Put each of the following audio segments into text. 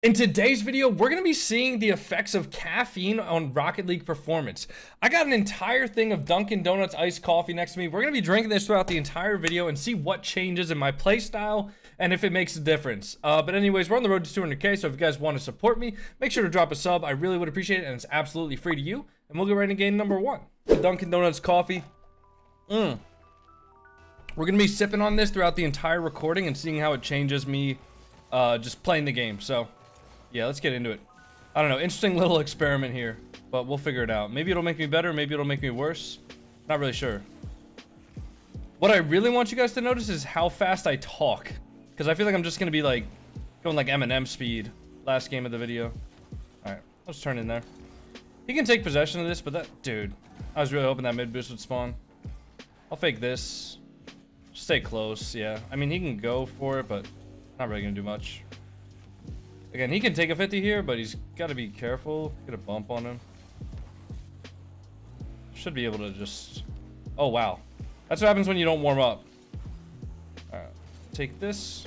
In today's video, we're going to be seeing the effects of caffeine on Rocket League performance. I got an entire thing of Dunkin' Donuts iced coffee next to me. We're going to be drinking this throughout the entire video and see what changes in my playstyle and if it makes a difference. But anyways, we're on the road to 200K, so if you guys want to support me, make sure to drop a sub. I really would appreciate it, and it's absolutely free to you. And we'll get right into game number one. The Dunkin' Donuts coffee. We're going to be sipping on this throughout the entire recording and seeing how it changes me just playing the game, so... yeah, let's get into it. I don't know, interesting little experiment here, but we'll figure it out. Maybe it'll make me better, maybe it'll make me worse. Not really sure. What I really want you guys to notice is how fast I talk, because I feel like I'm just gonna be like going like Eminem speed last game of the video. All right, let's turn in there. He can take possession of this, but that dude, I was really hoping that mid boost would spawn. I'll fake this, stay close. Yeah, I mean, he can go for it, but not really gonna do much. Again, he can take a 50 here, but he's got to be careful. Get a bump on him. Should be able to just... oh, wow. That's what happens when you don't warm up. All right. Take this.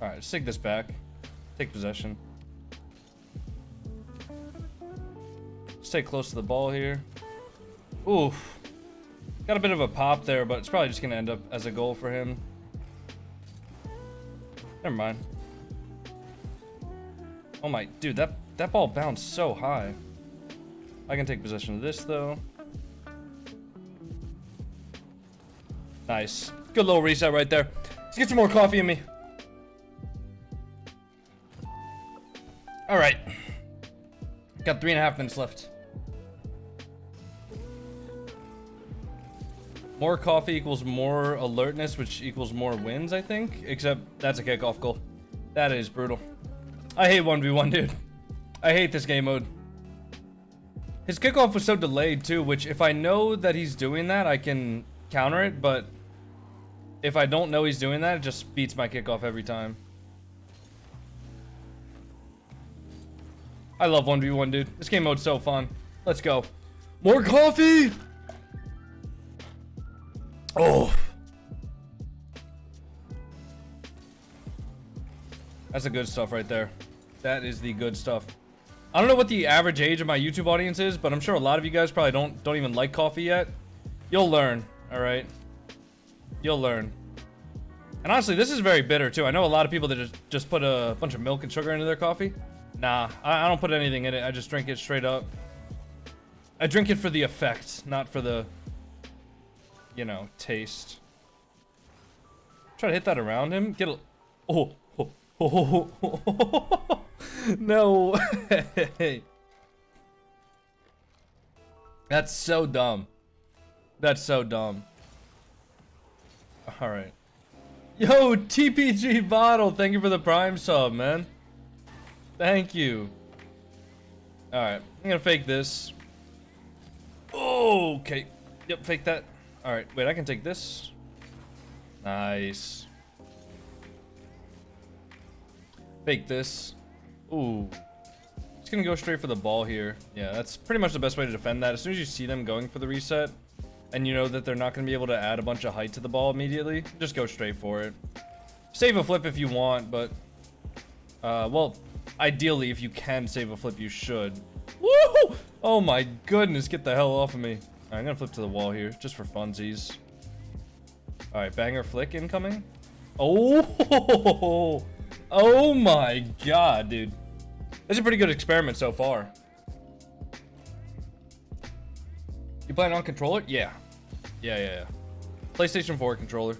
All right. Sig this back. Take possession. Stay close to the ball here. Oof. Got a bit of a pop there, but it's probably just going to end up as a goal for him. Never mind. Oh my, dude, that ball bounced so high. I can take possession of this though. Nice, good little reset right there. Let's get some more coffee in me. All right, got 3.5 minutes left. More coffee equals more alertness, which equals more wins, I think. Except that's a kickoff goal. That is brutal. I hate 1v1, dude. I hate this game mode. His kickoff was so delayed, too, which if I know that he's doing that, I can counter it. But if I don't know he's doing that, it just beats my kickoff every time. I love 1v1, dude. This game mode's so fun. Let's go. More coffee! Oh, that's the good stuff right there. That is the good stuff. I don't know what the average age of my YouTube audience is, but I'm sure a lot of you guys probably don't even like coffee yet. You'll learn, all right? You'll learn. And honestly, this is very bitter too. I know a lot of people that just put a bunch of milk and sugar into their coffee. Nah, I don't put anything in it. I just drink it straight up. I drink it for the effect, not for the, you know, taste. Try to hit that around him. Get a... oh, oh, oh, oh, oh, oh. No way. That's so dumb. That's so dumb. All right. Yo, TPG bottle. Thank you for the prime sub, man. Thank you. All right. I'm going to fake this. Oh, okay. Yep, fake that. All right, wait, I can take this. Nice. Fake this. Ooh. It's gonna go straight for the ball here. Yeah, that's pretty much the best way to defend that. As soon as you see them going for the reset, and you know that they're not gonna be able to add a bunch of height to the ball immediately, just go straight for it. Save a flip if you want, but... well, ideally, if you can save a flip, you should. Woohoo! Oh my goodness, get the hell off of me. I'm gonna flip to the wall here, just for funsies. Alright, banger flick incoming. Oh! Oh my god, dude. This is a pretty good experiment so far. You playing on controller? Yeah. Yeah. PlayStation 4 controller.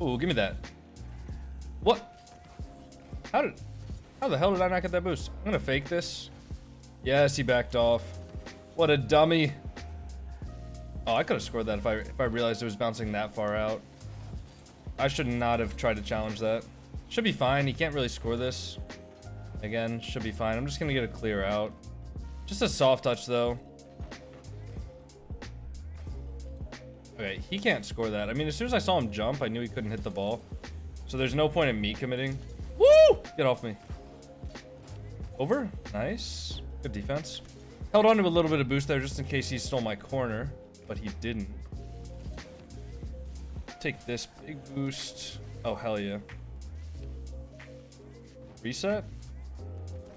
Ooh, give me that. What? How the hell did I not get that boost? I'm gonna fake this. Yes, he backed off. What a dummy. Oh, I could have scored that if I realized it was bouncing that far out. I should not have tried to challenge that. Should be fine. He can't really score this. Again, should be fine. I'm just going to get a clear out. Just a soft touch, though. Okay, he can't score that. I mean, as soon as I saw him jump, I knew he couldn't hit the ball. So there's no point in me committing. Woo! Get off me. Over. Nice. Good defense. Held on to a little bit of boost there just in case he stole my corner. But he didn't. Take this big boost. Oh, hell yeah. Reset?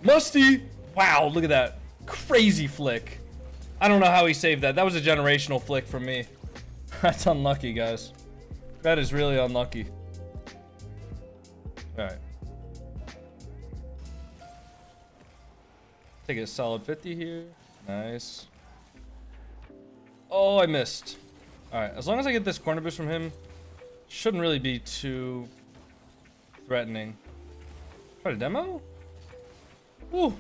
Musty! Wow, look at that. Crazy flick. I don't know how he saved that. That was a generational flick from me. That's unlucky, guys. That is really unlucky. Alright. Take a solid 50 here. Nice. Oh, I missed. Alright, as long as I get this corner boost from him, shouldn't really be too threatening. Try to demo? Woo!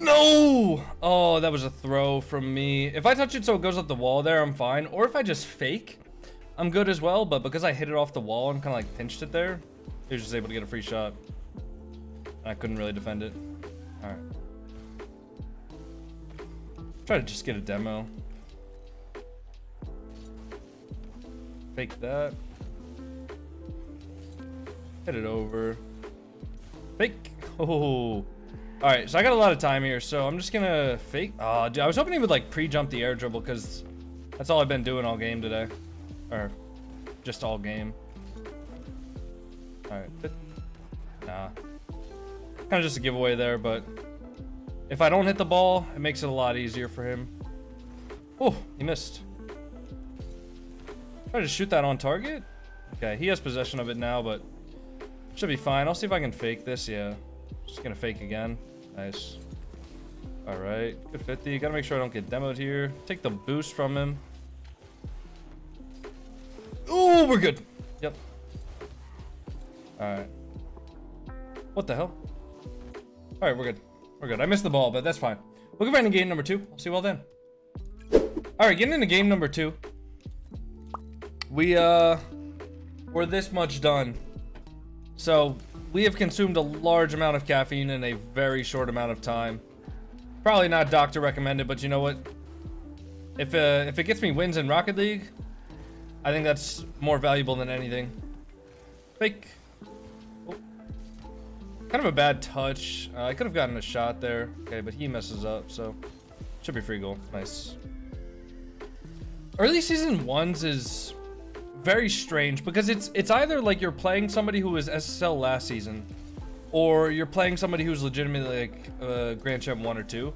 No! Oh, that was a throw from me. If I touch it so it goes up the wall there, I'm fine. Or if I just fake, I'm good as well. But because I hit it off the wall and kind of like pinched it there, he was just able to get a free shot. I couldn't really defend it. All right. Try to just get a demo. Fake that. Hit it over. Fake. Oh. All right, so I got a lot of time here, so I'm just gonna fake. Oh, dude, I was hoping he would like pre-jump the air dribble because that's all I've been doing all game today, or just all game. All right, nah, kind of just a giveaway there, but if I don't hit the ball, it makes it a lot easier for him. Oh, he missed. Try to shoot that on target. Okay, he has possession of it now, but should be fine. I'll see if I can fake this. Yeah, just gonna fake again. Nice. All right, good 50. Gotta make sure I don't get demoed here. Take the boost from him. Oh, we're good. Yep. All right. What the hell? All right, we're good. We're good. I missed the ball, but that's fine. We'll get right into game number 2. I'll see you all then. All right, getting into game number 2. We're this much done. So we have consumed a large amount of caffeine in a very short amount of time. Probably not doctor recommended, but you know what? If it gets me wins in Rocket League, I think that's more valuable than anything. Fake. Oh. Kind of a bad touch. I could have gotten a shot there. Okay, but he messes up, so should be free goal. Nice. Early season ones is very strange because it's either like you're playing somebody who was SSL last season, or you're playing somebody who's legitimately like Grand Champ 1 or 2.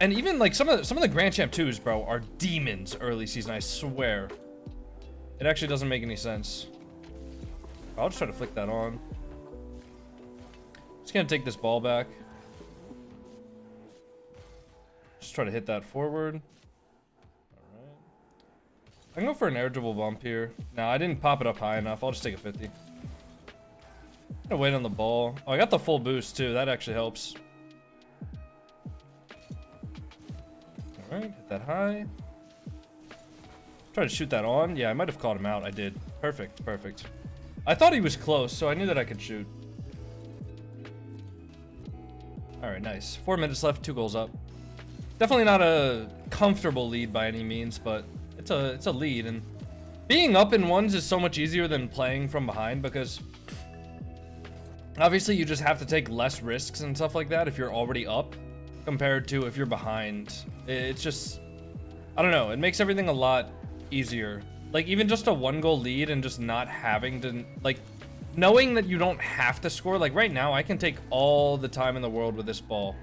And even like some of the Grand Champ 2s, bro, are demons early season, I swear. It actually doesn't make any sense. I'll just try to flick that on. Just gonna take this ball back. Just try to hit that forward. I can go for an air dribble bump here. No, I didn't pop it up high enough. I'll just take a 50. I'm gonna wait on the ball. Oh, I got the full boost too. That actually helps. All right, hit that high. Try to shoot that on. Yeah, I might have called him out. I did. Perfect, perfect. I thought he was close, so I knew that I could shoot. All right, nice. 4 minutes left, 2 goals up. Definitely not a comfortable lead by any means, but it's a lead, and being up in ones is so much easier than playing from behind because obviously you just have to take less risks and stuff like that if you're already up compared to if you're behind. It's just, I don't know, it makes everything a lot easier. Like even just a 1-goal lead and just not having to, like, knowing that you don't have to score. Like right now I can take all the time in the world with this ball.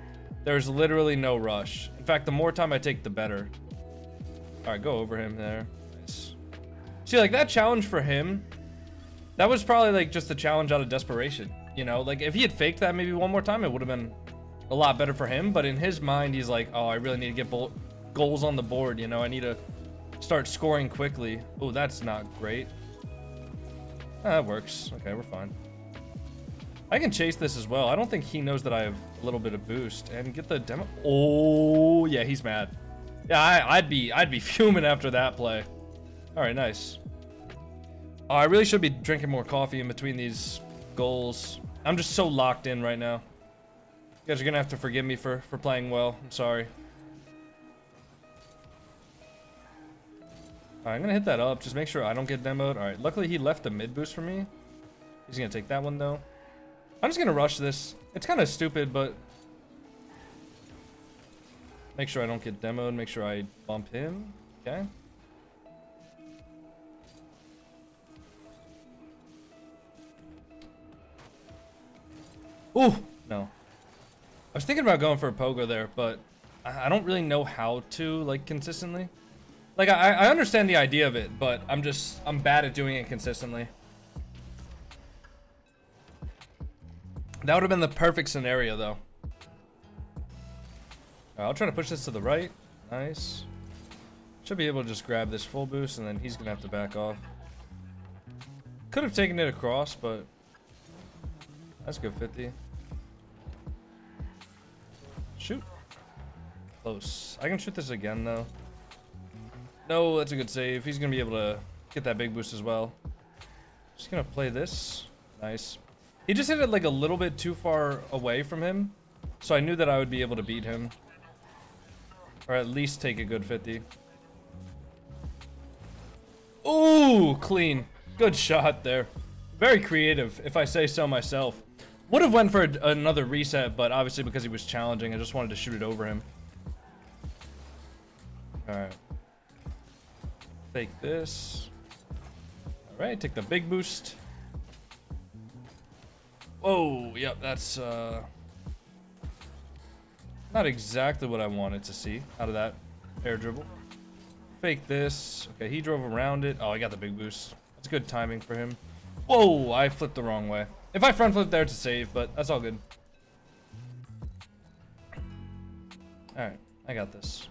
There's literally no rush. In fact, the more time I take, the better. All right, go over him there. Nice. See, like that challenge for him, that was probably like just a challenge out of desperation. You know, like if he had faked that maybe one more time, it would have been a lot better for him. But in his mind, he's like, oh, I really need to get goals on the board. You know, I need to start scoring quickly. Oh, that's not great. That works. Okay, we're fine. I can chase this as well. I don't think he knows that I have a little bit of boost and get the demo. Oh, yeah, he's mad. Yeah, I'd be fuming after that play. All right, nice. Oh, I really should be drinking more coffee in between these goals. I'm just so locked in right now. You guys are gonna have to forgive me for playing well. I'm sorry. All right, I'm gonna hit that up. Just make sure I don't get demoed. All right, luckily he left the mid boost for me. He's gonna take that one though. I'm just gonna rush this. It's kind of stupid, but make sure I don't get demoed. Make sure I bump him. Okay. Ooh, no. I was thinking about going for a pogo there, but I don't really know how to, like, consistently. Like, I understand the idea of it, but I'm bad at doing it consistently. That would have been the perfect scenario, though. Right, I'll try to push this to the right. Nice. Should be able to just grab this full boost, and then he's going to have to back off. Could have taken it across, but that's good 50. Shoot. Close. I can shoot this again, though. No, that's a good save. He's going to be able to get that big boost as well. Just going to play this. Nice. He just hit it like a little bit too far away from him, so I knew that I would be able to beat him. Or at least take a good 50. Ooh, clean. Good shot there. Very creative, if I say so myself. Would have went for another reset, but obviously because he was challenging, I just wanted to shoot it over him. Alright. Take this. Alright, take the big boost. Oh, yep, that's not exactly what I wanted to see out of that air dribble. Fake this. Okay, he drove around it. Oh, I got the big boost. That's good timing for him. Whoa, I flipped the wrong way. If I front flip there to save, but that's all good. Alright, I got this.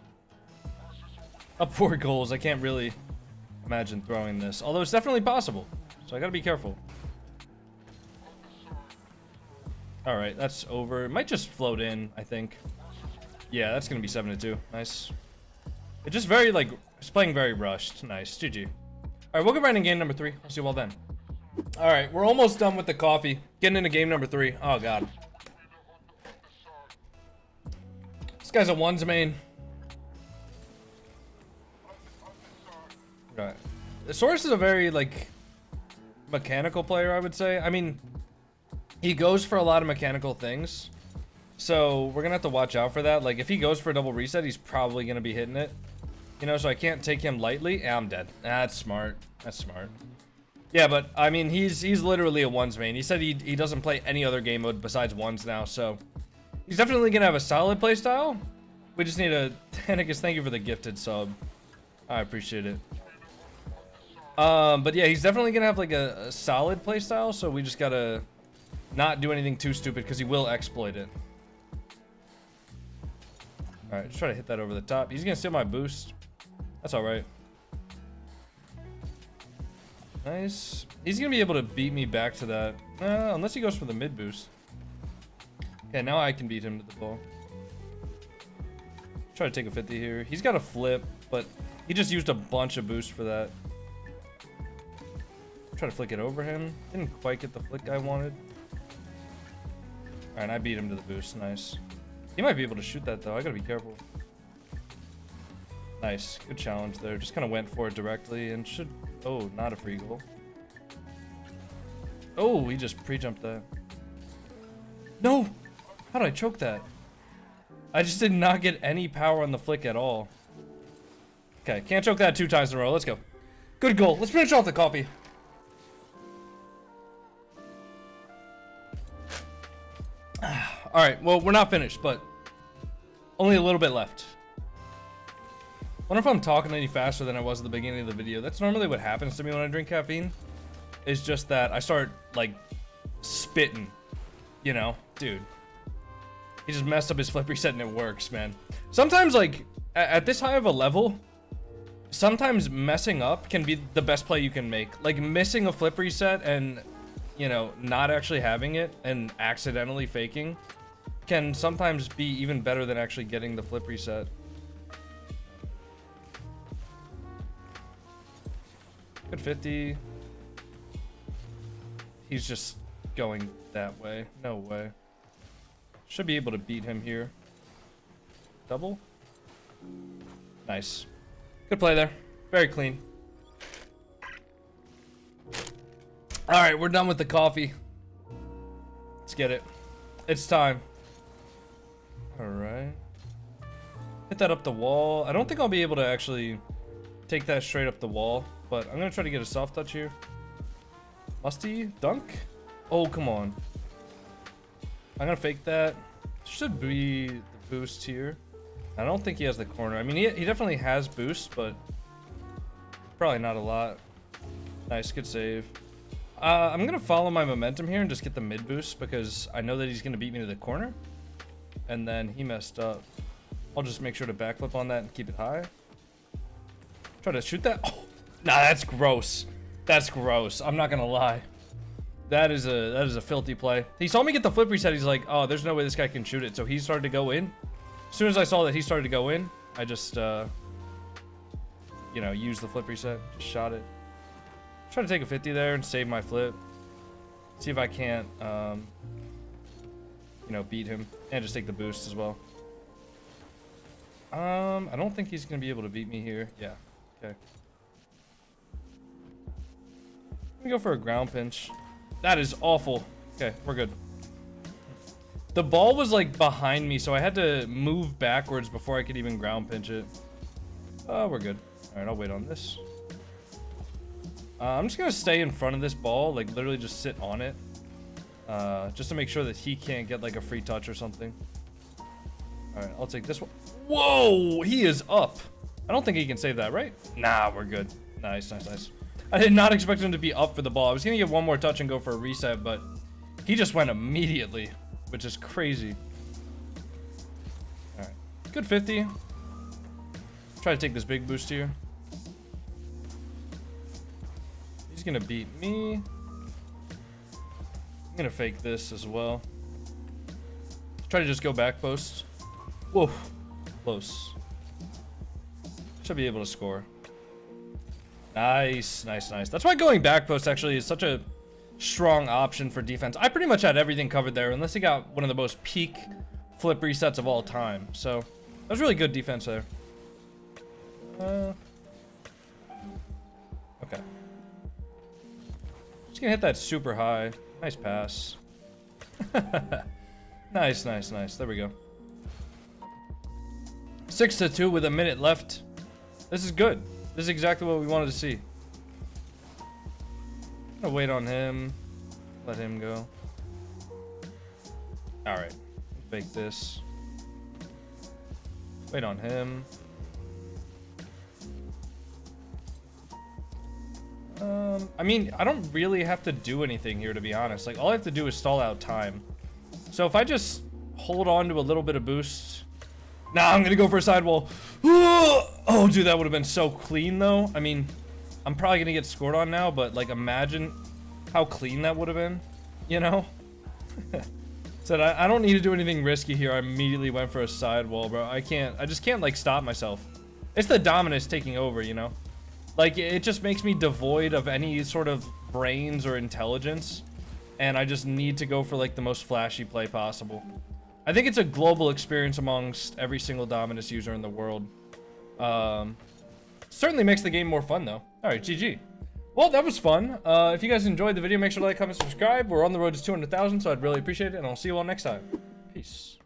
Up 4 goals. I can't really imagine throwing this, although it's definitely possible. So I gotta be careful. All right, that's over. It might just float in, I think. Yeah, that's gonna be 7-2. Nice. It's just very like it's playing very rushed. Nice, GG. All right, we'll get right into game number 3. I'll see you all then. All right, we're almost done with the coffee. Getting into game number 3. Oh god. This guy's a ones main. All right. The Source is a very like mechanical player, I would say. I mean, he goes for a lot of mechanical things, so we're gonna have to watch out for that. Like, if he goes for a double reset, he's probably gonna be hitting it, you know, so I can't take him lightly. Yeah, I'm dead. That's smart. That's smart. Yeah, but I mean, he's literally a ones main. He said he doesn't play any other game mode besides ones now, so he's definitely gonna have a solid play style. We just need a Tannicus. Thank you for the gifted sub. I appreciate it. But yeah, he's definitely gonna have like a solid play style, so we just gotta not do anything too stupid, because he will exploit it. All right, just try to hit that over the top. He's gonna steal my boost. That's all right. Nice. He's gonna be able to beat me back to that, unless he goes for the mid boost. Okay, now I can beat him to the ball. Try to take a 50 here. He's got a flip, but he just used a bunch of boost for that. Try to flick it over him. Didn't quite get the flick I wanted. Alright, I beat him to the boost. Nice. He might be able to shoot that, though. I gotta be careful. Nice. Good challenge there. Just kind of went for it directly and should... Oh, not a free goal. Oh, he just pre-jumped that. No! How did I choke that? I just did not get any power on the flick at all. Okay, can't choke that 2 times in a row. Let's go. Good goal. Let's finish off the coffee. All right, well, we're not finished, but only a little bit left. Wonder if I'm talking any faster than I was at the beginning of the video. That's normally what happens to me when I drink caffeine. It's just that I start, like, spitting. You know, dude. He just messed up his flip reset and it works, man. Sometimes, like, at this high of a level, sometimes messing up can be the best play you can make. Like, missing a flip reset and, you know, not actually having it and accidentally faking can sometimes be even better than actually getting the flip reset. Good 50. He's just going that way. No way. Should be able to beat him here. Double. Nice. Good play there. Very clean. All right, we're done with the coffee. Let's get it. It's time. All right. Hit that up the wall. I don't think I'll be able to actually take that straight up the wall, but I'm gonna try to get a soft touch here. Musty dunk? Oh, come on. I'm gonna fake that. Should be the boost here. I don't think he has the corner. I mean, he definitely has boost, but probably not a lot. Nice, good save. I'm gonna follow my momentum here and just get the mid boost because I know that he's gonna beat me to the corner. And then he messed up. I'll just make sure to backflip on that and keep it high. Try to shoot that. Oh, nah, that's gross. That's gross. I'm not gonna lie. That is a filthy play. He saw me get the flip reset. He's like, oh, there's no way this guy can shoot it. So he started to go in. As soon as I saw that he started to go in, I just, you know, used the flip reset. Just shot it. Try to take a 50 there and save my flip. See if I can't, you know, beat him. And just take the boost as well. I don't think he's going to be able to beat me here. Yeah. Okay. Let me go for a ground pinch. That is awful. Okay, we're good. The ball was like behind me, so I had to move backwards before I could even ground pinch it. Oh, we're good. All right, I'll wait on this. I'm just gonna stay in front of this ball, like literally just sit on it, just to make sure that he can't get like a free touch or something. All right, I'll take this one. Whoa, he is up. I don't think he can save that, right? Nah, we're good. Nice, nice, nice. I did not expect him to be up for the ball. I was gonna get one more touch and go for a reset, but he just went immediately, which is crazy. All right, good 50. Try to take this big boost here. He's gonna beat me. I'm gonna fake this as well. Try to just go back post. Whoa, close. Should be able to score. Nice, nice, nice. That's why going back post actually is such a strong option for defense. I pretty much had everything covered there, unless he got one of the most peak flip resets of all time. So that was really good defense there. Okay. Just gonna hit that super high. Nice pass. Nice, nice, nice. There we go. 6-2 with a minute left. This is good. This is exactly what we wanted to see. I'm gonna wait on him. Let him go. Alright. Fake this. Wait on him. I mean, I don't really have to do anything here, to be honest. Like, all I have to do is stall out time. So if I just hold on to a little bit of boost... Nah, I'm gonna go for a sidewall. Oh, dude, that would have been so clean, though. I mean, I'm probably gonna get scored on now, but, like, imagine how clean that would have been, you know? Said, I don't need to do anything risky here. I immediately went for a sidewall, bro. I just can't, like, stop myself. It's the Dominus taking over, you know? Like, it just makes me devoid of any sort of brains or intelligence, and I just need to go for, like, the most flashy play possible. I think it's a global experience amongst every single Dominus user in the world. Certainly makes the game more fun, though. All right, GG. Well, that was fun. If you guys enjoyed the video, make sure to like, comment, subscribe. We're on the road to 200,000, so I'd really appreciate it, and I'll see you all next time. Peace.